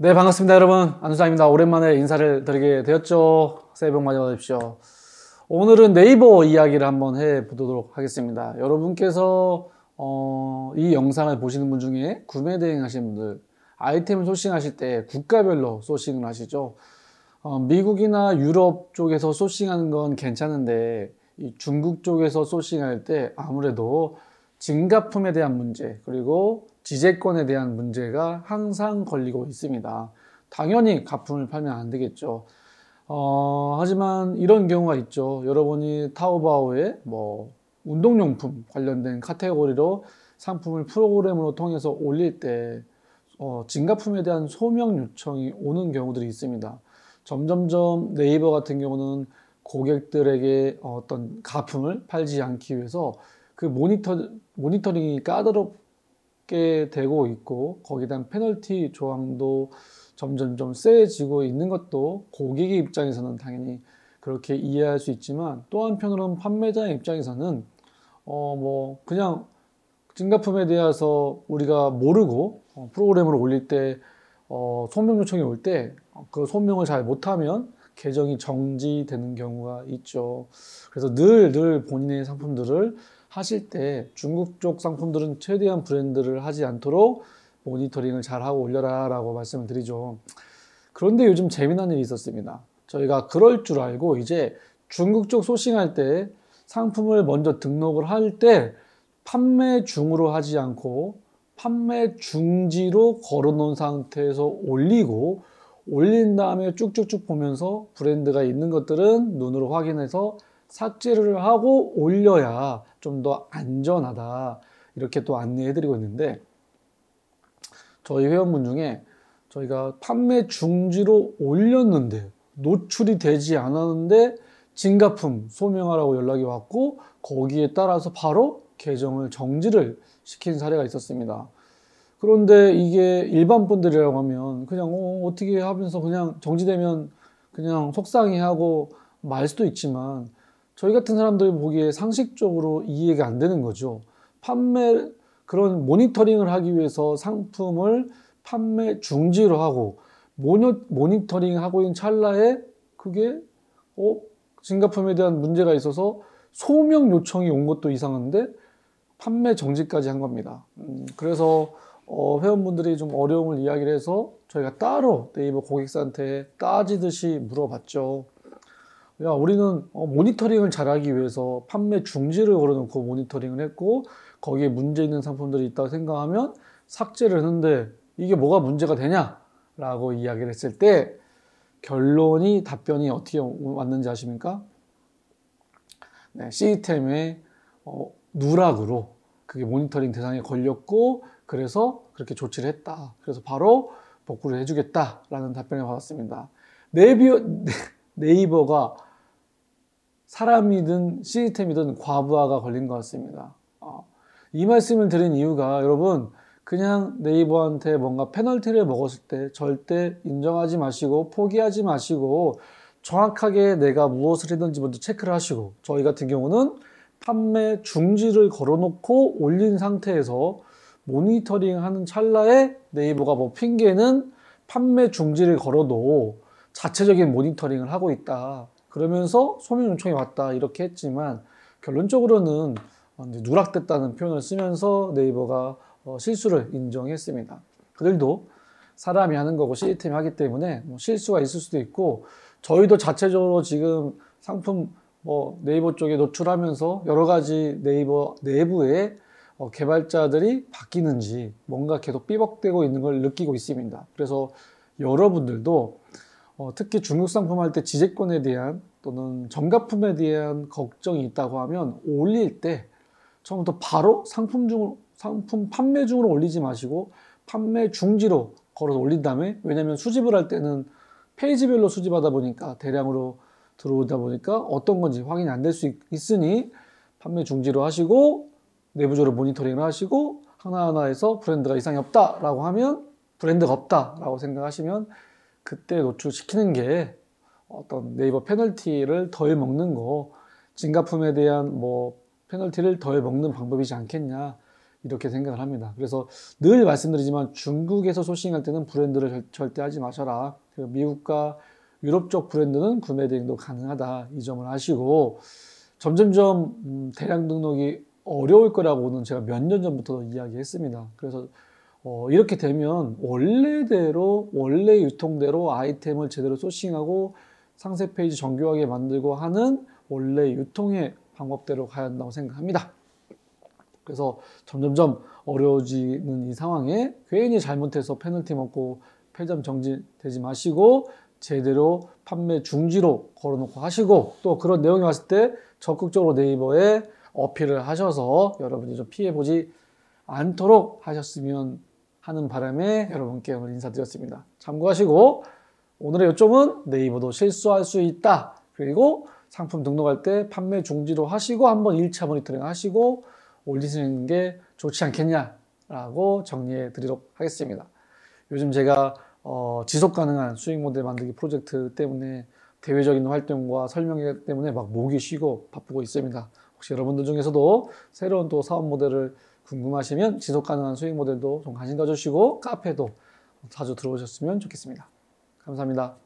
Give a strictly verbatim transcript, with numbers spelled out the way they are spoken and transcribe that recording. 네, 반갑습니다 여러분, 안수장입니다. 오랜만에 인사를 드리게 되었죠. 새해 복 많이 받으십시오. 오늘은 네이버 이야기를 한번 해보도록 하겠습니다. 여러분께서 어, 이 영상을 보시는 분 중에 구매 대행 하시는 분들, 아이템을 소싱하실 때 국가별로 소싱을 하시죠. 어, 미국이나 유럽 쪽에서 소싱하는 건 괜찮은데 이 중국 쪽에서 소싱할 때 아무래도 진가품에 대한 문제, 그리고 지재권에 대한 문제가 항상 걸리고 있습니다. 당연히 가품을 팔면 안 되겠죠. 어, 하지만 이런 경우가 있죠. 여러분이 타오바오에 뭐 운동용품 관련된 카테고리로 상품을 프로그램으로 통해서 올릴 때 어, 진가품에 대한 소명 요청이 오는 경우들이 있습니다. 점점점 네이버 같은 경우는 고객들에게 어떤 가품을 팔지 않기 위해서 그 모니터, 모니터링이 까다롭게 되고 있고, 거기에 대한 페널티 조항도 점점 좀 세지고 있는 것도 고객의 입장에서는 당연히 그렇게 이해할 수 있지만, 또 한편으로는 판매자의 입장에서는 어 뭐 그냥 진가품에 대해서 우리가 모르고 어 프로그램을 올릴 때 어 소명 요청이 올 때 그 소명을 잘 못하면 계정이 정지되는 경우가 있죠. 그래서 늘 늘 본인의 상품들을 하실 때 중국 쪽 상품들은 최대한 브랜드를 하지 않도록 모니터링을 잘하고 올려라 라고 말씀을 드리죠. 그런데 요즘 재미난 일이 있었습니다. 저희가 그럴 줄 알고 이제 중국 쪽 소싱할 때 상품을 먼저 등록을 할 때 판매 중으로 하지 않고 판매 중지로 걸어놓은 상태에서 올리고, 올린 다음에 쭉쭉쭉 보면서 브랜드가 있는 것들은 눈으로 확인해서 삭제를 하고 올려야 좀 더 안전하다, 이렇게 또 안내해 드리고 있는데, 저희 회원분 중에 저희가 판매 중지로 올렸는데 노출이 되지 않았는데 진가품 소명하라고 연락이 왔고, 거기에 따라서 바로 계정을 정지를 시킨 사례가 있었습니다. 그런데 이게 일반 분들이라고 하면 그냥 어, 어떻게 하면서 그냥 정지되면 그냥 속상해하고 말 수도 있지만, 저희 같은 사람들이 보기에 상식적으로 이해가 안 되는 거죠. 판매, 그런 모니터링을 하기 위해서 상품을 판매 중지로 하고, 모니, 모니터링 하고 있는 찰나에 그게 어, 진가품에 대한 문제가 있어서 소명 요청이 온 것도 이상한데 판매 정지까지 한 겁니다. 음, 그래서 어, 회원분들이 좀 어려움을 이야기를 해서 저희가 따로 네이버 고객사한테 따지듯이 물어봤죠. 야, 우리는 모니터링을 잘하기 위해서 판매 중지를 걸어놓고 모니터링을 했고, 거기에 문제 있는 상품들이 있다고 생각하면 삭제를 했는데 이게 뭐가 문제가 되냐? 라고 이야기를 했을 때 결론이, 답변이 어떻게 왔는지 아십니까? 네, 시스템의 어, 누락으로 그게 모니터링 대상에 걸렸고, 그래서 그렇게 조치를 했다. 그래서 바로 복구를 해주겠다라는 답변을 받았습니다. 네이버, 네이버가 사람이든 시스템이든 과부하가 걸린 것 같습니다. 어, 이 말씀을 드린 이유가, 여러분 그냥 네이버한테 뭔가 페널티를 먹었을 때 절대 인정하지 마시고 포기하지 마시고 정확하게 내가 무엇을 했는지 먼저 체크를 하시고, 저희 같은 경우는 판매 중지를 걸어놓고 올린 상태에서 모니터링하는 찰나에 네이버가 뭐 핑계는 판매 중지를 걸어도 자체적인 모니터링을 하고 있다, 그러면서 소명 요청이 왔다, 이렇게 했지만 결론적으로는 누락됐다는 표현을 쓰면서 네이버가 실수를 인정했습니다. 그들도 사람이 하는 거고 시스템이 하기 때문에 실수가 있을 수도 있고, 저희도 자체적으로 지금 상품 뭐 네이버 쪽에 노출하면서 여러 가지 네이버 내부의 개발자들이 바뀌는지 뭔가 계속 삐걱대고 있는 걸 느끼고 있습니다. 그래서 여러분들도 어, 특히 중국 상품 할 때 지재권에 대한 또는 정가품에 대한 걱정이 있다고 하면 올릴 때 처음부터 바로 상품 중, 상품 판매 중으로 올리지 마시고 판매 중지로 걸어서 올린 다음에, 왜냐면 수집을 할 때는 페이지별로 수집하다 보니까 대량으로 들어오다 보니까 어떤 건지 확인이 안 될 수 있으니 판매 중지로 하시고 내부적으로 모니터링을 하시고, 하나하나에서 브랜드가 이상이 없다라고 하면 브랜드가 없다라고 생각하시면 그때 노출시키는 게 어떤 네이버 페널티를 덜 먹는 거, 진가품에 대한 뭐 페널티를 덜 먹는 방법이지 않겠냐, 이렇게 생각을 합니다. 그래서 늘 말씀드리지만 중국에서 소싱할 때는 브랜드를 절대 하지 마셔라. 미국과 유럽 쪽 브랜드는 구매 대행도 가능하다. 이 점을 아시고 점점점 대량 등록이 어려울 거라고는 제가 몇 년 전부터 이야기했습니다. 그래서 어, 이렇게 되면 원래대로 원래 유통대로 아이템을 제대로 소싱하고 상세 페이지 정교하게 만들고 하는 원래 유통의 방법대로 가야 한다고 생각합니다. 그래서 점점점 어려워지는 이 상황에 괜히 잘못해서 페널티 먹고 폐점 정지되지 마시고 제대로 판매 중지로 걸어놓고 하시고 또 그런 내용이 왔을 때 적극적으로 네이버에 어필을 하셔서 여러분이 좀 피해보지 않도록 하셨으면 하는 바람에 여러분께 오늘 인사드렸습니다. 참고하시고 오늘의 요점은 네이버도 실수할 수 있다. 그리고 상품 등록할 때 판매 중지로 하시고 한번 일차 모니터링 하시고 올리시는 게 좋지 않겠냐라고 정리해 드리도록 하겠습니다. 요즘 제가 어, 지속 가능한 수익 모델 만들기 프로젝트 때문에 대외적인 활동과 설명 때문에 막 목이 쉬고 바쁘고 있습니다. 혹시 여러분들 중에서도 새로운 또 사업 모델을 궁금하시면 지속 가능한 수익 모델도 좀 관심 가져주시고 카페도 자주 들어오셨으면 좋겠습니다. 감사합니다.